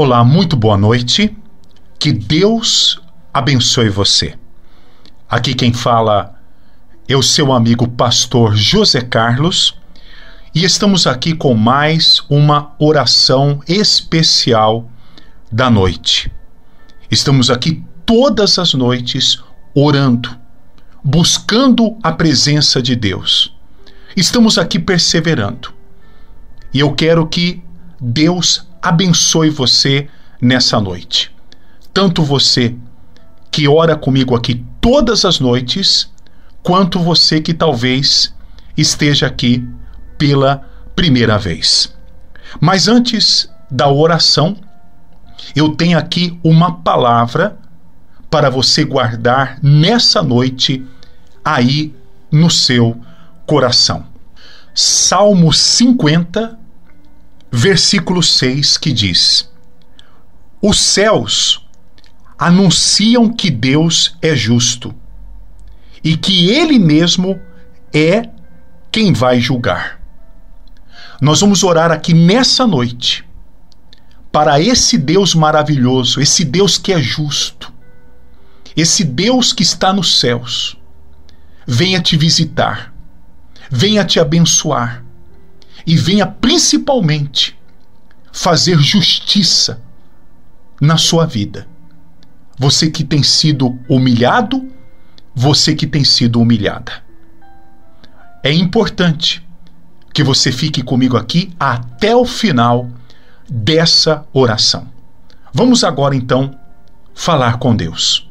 Olá, muito boa noite. Que Deus abençoe você. Aqui quem fala é o seu amigo pastor José Carlos e estamos aqui com mais uma oração especial da noite. Estamos aqui todas as noites orando, buscando a presença de Deus. Estamos aqui perseverando. E eu quero que Deus abençoe você nessa noite. Tanto você que ora comigo aqui todas as noites, quanto você que talvez esteja aqui pela primeira vez. Mas antes da oração, eu tenho aqui uma palavra para você guardar nessa noite aí no seu coração. Salmo 50, versículo 6, que diz: os céus anunciam que Deus é justo e que Ele mesmo é quem vai julgar. Nós vamos orar aqui nessa noite para esse Deus maravilhoso, esse Deus que é justo, esse Deus que está nos céus. Venha te visitar, venha te abençoar e venha principalmente fazer justiça na sua vida. Você que tem sido humilhado, você que tem sido humilhada. É importante que você fique comigo aqui até o final dessa oração. Vamos agora então falar com Deus.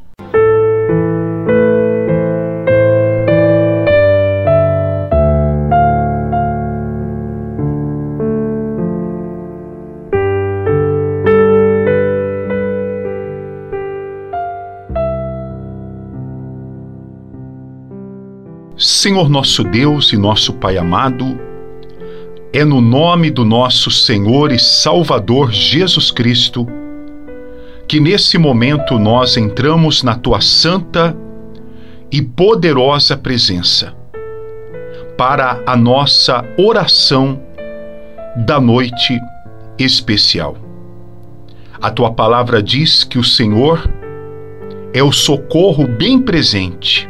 Senhor nosso Deus e nosso Pai amado, é no nome do nosso Senhor e Salvador Jesus Cristo que nesse momento nós entramos na Tua santa e poderosa presença para a nossa oração da noite especial. A Tua palavra diz que o Senhor é o socorro bem presente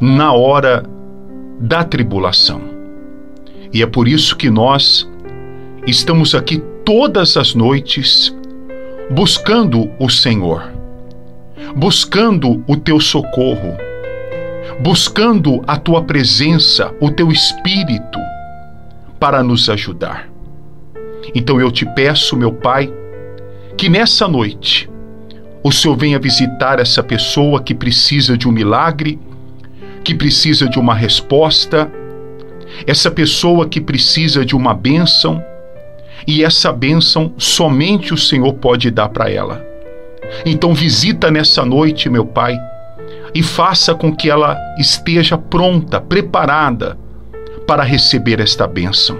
na hora da tribulação. E é por isso que nós estamos aqui todas as noites buscando o Senhor, buscando o Teu socorro, buscando a Tua presença, o Teu Espírito para nos ajudar. Então eu te peço, meu Pai, que nessa noite o Senhor venha visitar essa pessoa que precisa de um milagre, que precisa de uma resposta, essa pessoa que precisa de uma bênção, e essa bênção somente o Senhor pode dar para ela. Então visita nessa noite, meu Pai, e faça com que ela esteja pronta, preparada para receber esta bênção.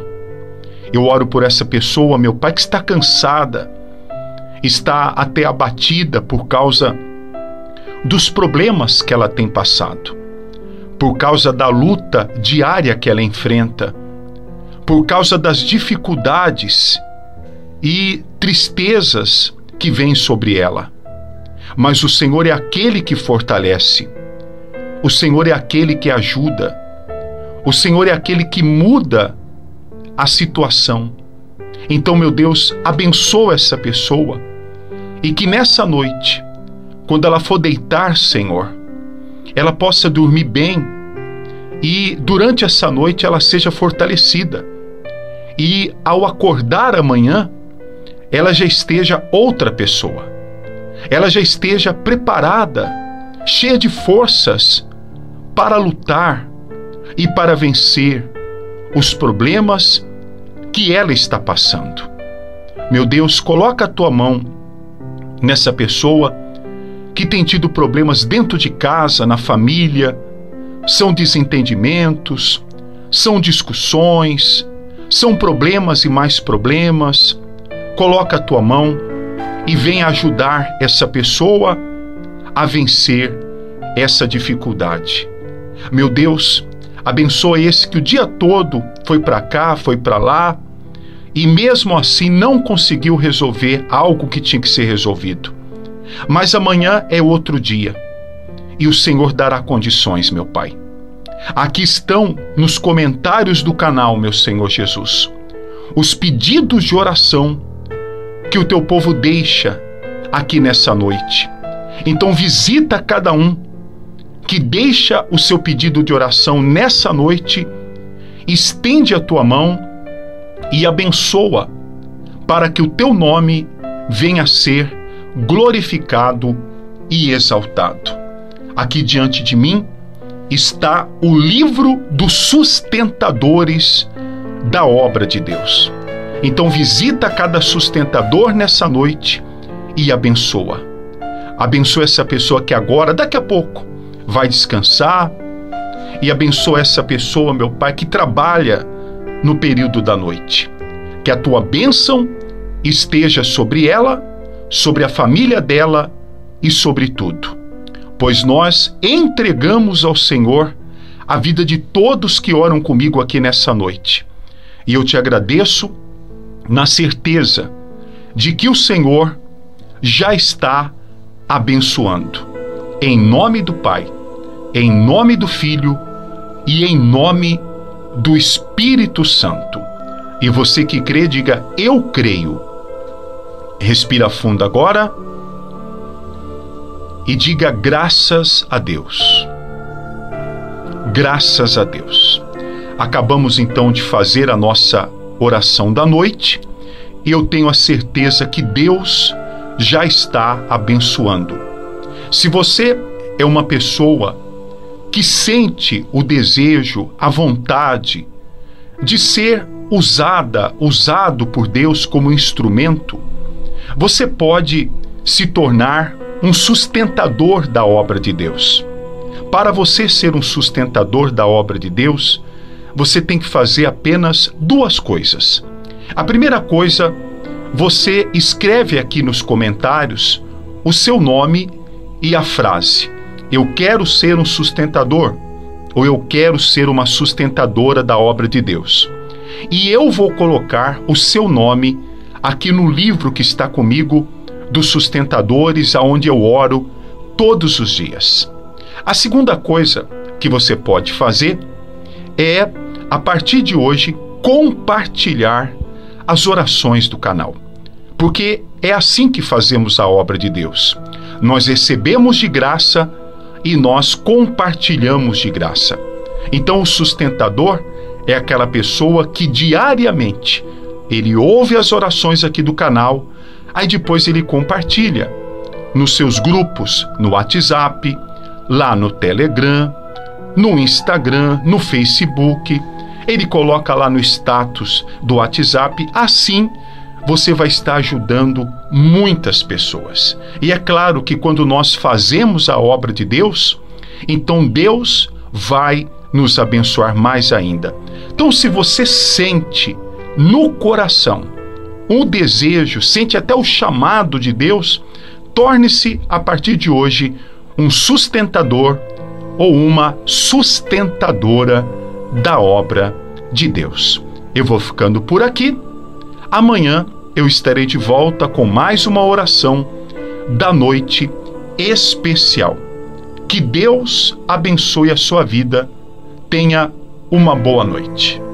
Eu oro por essa pessoa, meu Pai, que está cansada, está até abatida por causa dos problemas que ela tem passado, por causa da luta diária que ela enfrenta, por causa das dificuldades e tristezas que vêm sobre ela. Mas o Senhor é aquele que fortalece, o Senhor é aquele que ajuda, o Senhor é aquele que muda a situação. Então, meu Deus, abençoa essa pessoa e que nessa noite, quando ela for deitar, Senhor, ela possa dormir bem e durante essa noite ela seja fortalecida e ao acordar amanhã ela já esteja outra pessoa, ela já esteja preparada, cheia de forças para lutar e para vencer os problemas que ela está passando. Meu Deus, coloca a Tua mão nessa pessoa que tem tido problemas dentro de casa, na família, são desentendimentos, são discussões, são problemas e mais problemas. Coloca a Tua mão e vem ajudar essa pessoa a vencer essa dificuldade. Meu Deus, abençoa esse que o dia todo foi para cá, foi para lá e mesmo assim não conseguiu resolver algo que tinha que ser resolvido. Mas amanhã é outro dia, e o Senhor dará condições, meu Pai. Aqui estão, nos comentários do canal, meu Senhor Jesus, os pedidos de oração que o teu povo deixa aqui nessa noite. Então visita cada um que deixa o seu pedido de oração nessa noite, estende a tua mão e abençoa, para que o teu nome venha a ser glorificado e exaltado. Aqui diante de mim está o livro dos sustentadores da obra de Deus. Então visita cada sustentador nessa noite e abençoa. Abençoa essa pessoa que agora, daqui a pouco, vai descansar, e abençoa essa pessoa, meu Pai, que trabalha no período da noite. Que a tua bênção esteja sobre ela, sobre a família dela e sobre tudo. Pois nós entregamos ao Senhor a vida de todos que oram comigo aqui nessa noite. E eu te agradeço na certeza de que o Senhor já está abençoando. Em nome do Pai, em nome do Filho e em nome do Espírito Santo. E você que crê, diga: eu creio. Respira fundo agora e diga: graças a Deus. Graças a Deus. Acabamos então de fazer a nossa oração da noite, e eu tenho a certeza que Deus já está abençoando. Se você é uma pessoa que sente o desejo, a vontade de ser usado por Deus como instrumento, você pode se tornar um sustentador da obra de Deus. Para você ser um sustentador da obra de Deus, você tem que fazer apenas duas coisas. A primeira coisa, você escreve aqui nos comentários o seu nome e a frase: eu quero ser um sustentador, ou eu quero ser uma sustentadora da obra de Deus. E eu vou colocar o seu nome aqui no livro que está comigo, dos sustentadores, aonde eu oro todos os dias. A segunda coisa que você pode fazer é, a partir de hoje, compartilhar as orações do canal. Porque é assim que fazemos a obra de Deus. Nós recebemos de graça e nós compartilhamos de graça. Então o sustentador é aquela pessoa que diariamente ele ouve as orações aqui do canal, aí depois ele compartilha nos seus grupos, no WhatsApp, lá no Telegram, no Instagram, no Facebook. Ele coloca lá no status do WhatsApp. Assim você vai estar ajudando muitas pessoas. E é claro que quando nós fazemos a obra de Deus, então Deus vai nos abençoar mais ainda. Então, se você sente no coração um desejo, sente até o chamado de Deus, torne-se a partir de hoje um sustentador ou uma sustentadora da obra de Deus. Eu vou ficando por aqui. Amanhã eu estarei de volta com mais uma oração da noite especial. Que Deus abençoe a sua vida. Tenha uma boa noite.